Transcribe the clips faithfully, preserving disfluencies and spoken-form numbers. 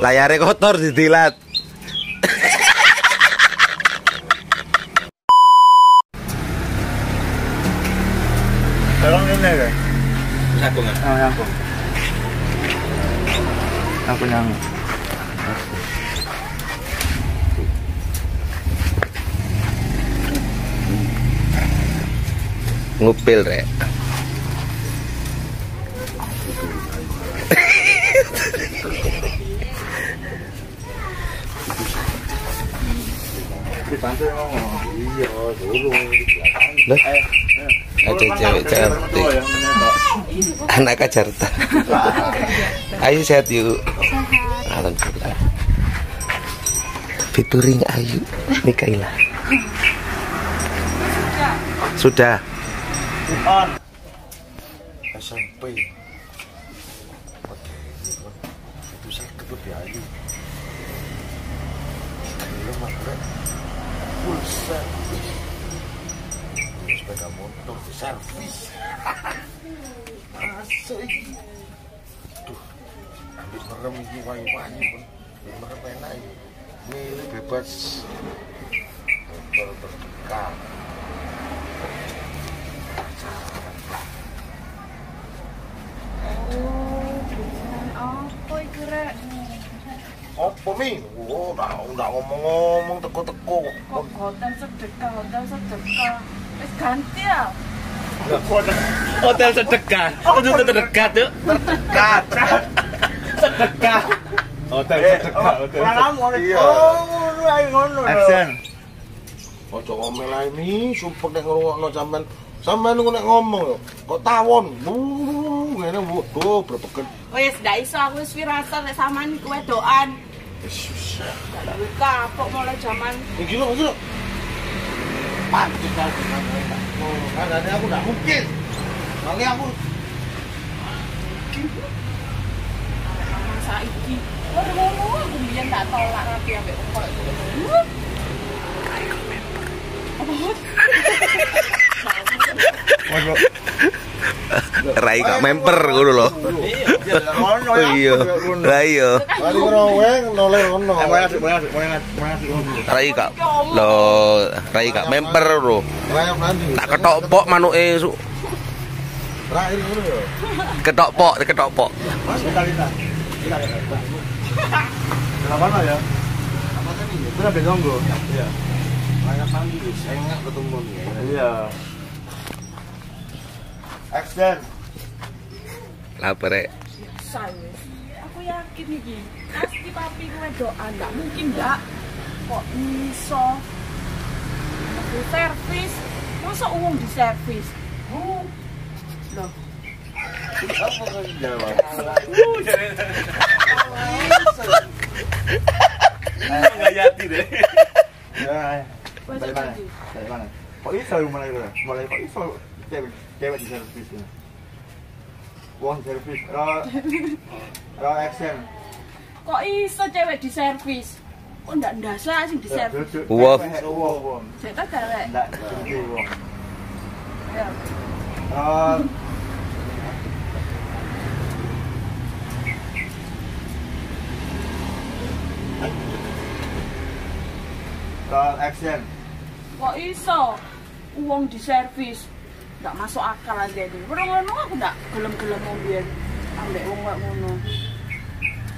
Layarnya kotor didilat. Tolong ini deh. Aku nggak. Oh, aku. Aku nyanyi. Ngupil rek. Loh, ada cewek cantik anak Jakarta. Ayu sehat yuk. Alhamdulillah. Featuring Ayu Mikaela. Sudah S M P itu saya ketut ya Ayu full servis sepeda motor servis masuk aduh habis merem ini wangi-wangi pun merem enak milih bebas motor terdekat apa mi? Oh, ndak ngomong-ngomong teko-teko. Kok hotel sedekah, hotel sedekah. Wis ganti ya. Hotel sedekah. Hotel terdekat, yuk. Terdekat. Sedekah. Hotel sedekah, hotel. Oh, ngono ae ngono. Action. Ojo ngomel ae mi, supek nek ngrungokno sampean. Sampean nek ngomong kok tawon. Ngene waduh, berpeken. Wis ndak iso aku wis wirasat nek sampean kowe doan. Susah kapok mulai zaman iki lho iki lho pantes aku kan aku ndak mungkin kali aku saiki ora ngono aku mbiyen ndak tolak rapi ambek kok Rai kok memper ngono lho. Iya. Rai yo. Rai kok lho, Rai kok memper lho. Tak ketok pok manuke esuk. Rai ngono yo. Ketok pok, ketok pok. Mana ya? Apa tadi? Sudah bengonggo. Iya. Banyak pandi, enak ketemu. Iya. Action. Lapar ya? Aku yakin nih, pasti papi gue doa, nggak mungkin nggak. Kok iso? Aku servis, masa uang di servis? Oh, loh. Apa kan jawab? Nggak yati deh. Ya, dari mana? Dari mana? Kok iso mulai mulai? Mulai kok iso? Cewek, cewek di servis ya. Uang servis, roll, roll action. Kok iso cewek di servis? Kok ndak ndasa sing di servis? Uang, uang. Cewek cewek. Ndak, uang. Ya. Roll. Roll action. Kok iso uang di servis? Nggak masuk akal aja itu. Ngono aku nggak gelem-gelem wong biyen ambek wong kok ngono.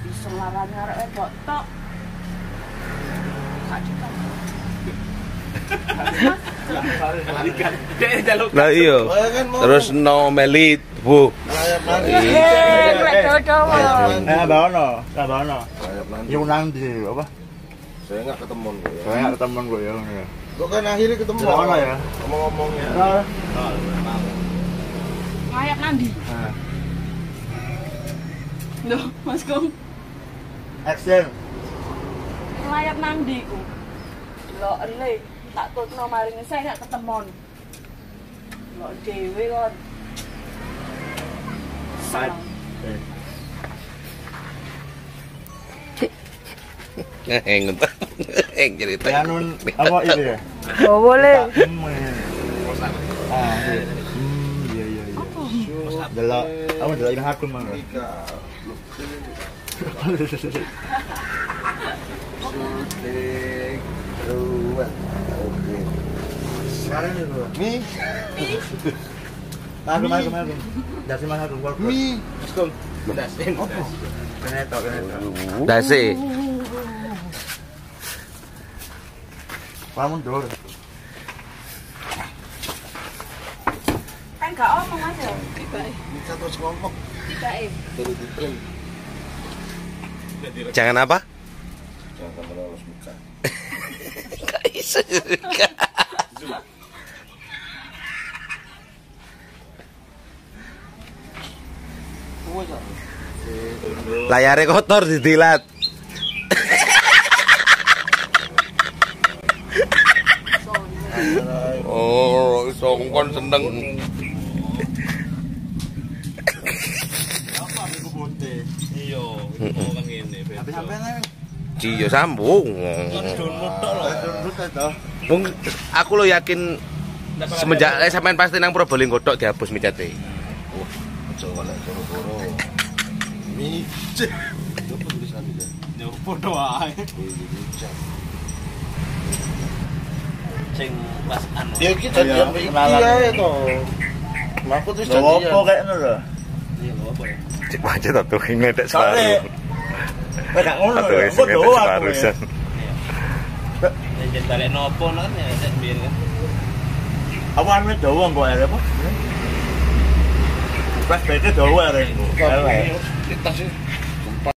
Iso larane areke botok. Lah iya. Terus no melit, Bu. Eh, dodo-dodo. Eh, baono, ta baono. Yo nang ndi apa? Saya nggak ketemu kok ya. Saya nggak ketemu kok ya. Kok kan akhirnya ketemu mana ya? Ngomong-ngomongnya. Nah. Kayak mandi. Nah. Loh, Mas Gong. Action. Layak mandi ku. Delok ele, tak tutno maringe saya gak ketemon. Delok dhewe kon. Sad. Eng entek. Eng cerita. Ya nun apa itu ya? Oh boleh. Ah, iya iya iya. Delok, aku delok aku mang. Sutik ruwet. Oke. Sekarang ini bro. Mi. Lagu lagu lagu. Dasi mana tu? Mi. Skol. Dasi. Keneto keneto. Dasi. Kamu dulu. Kan gak omong aja. Tibaik. Bisa terus ngomong. Tibaik. Terus tibaik. Jangan apa? Jangan terlalu muka. Gak bisa juga. Layarnya kotor didilat. Oh, songkon seneng. Iya sambung. Aku lo yakin semenjak sampean pasti nang Probolinggo tok dihapus micate. Wah, aja oleh koro-koro. Mic. Yo tulisan iki. Yo foto ae. Ceng Mas Anu. Ya kita yo iya to. Aku terus jadi. Lho opo kek ngono lho. Iya lho opo ya. Cek aja ta tuh ngedek selalu. Enggak ngono lho. Aku doa aku. Ya jentale nopo kan ya sik biyen kan. Awan wis dawa kok arep apa? Pas bete dawa arep. Kita sih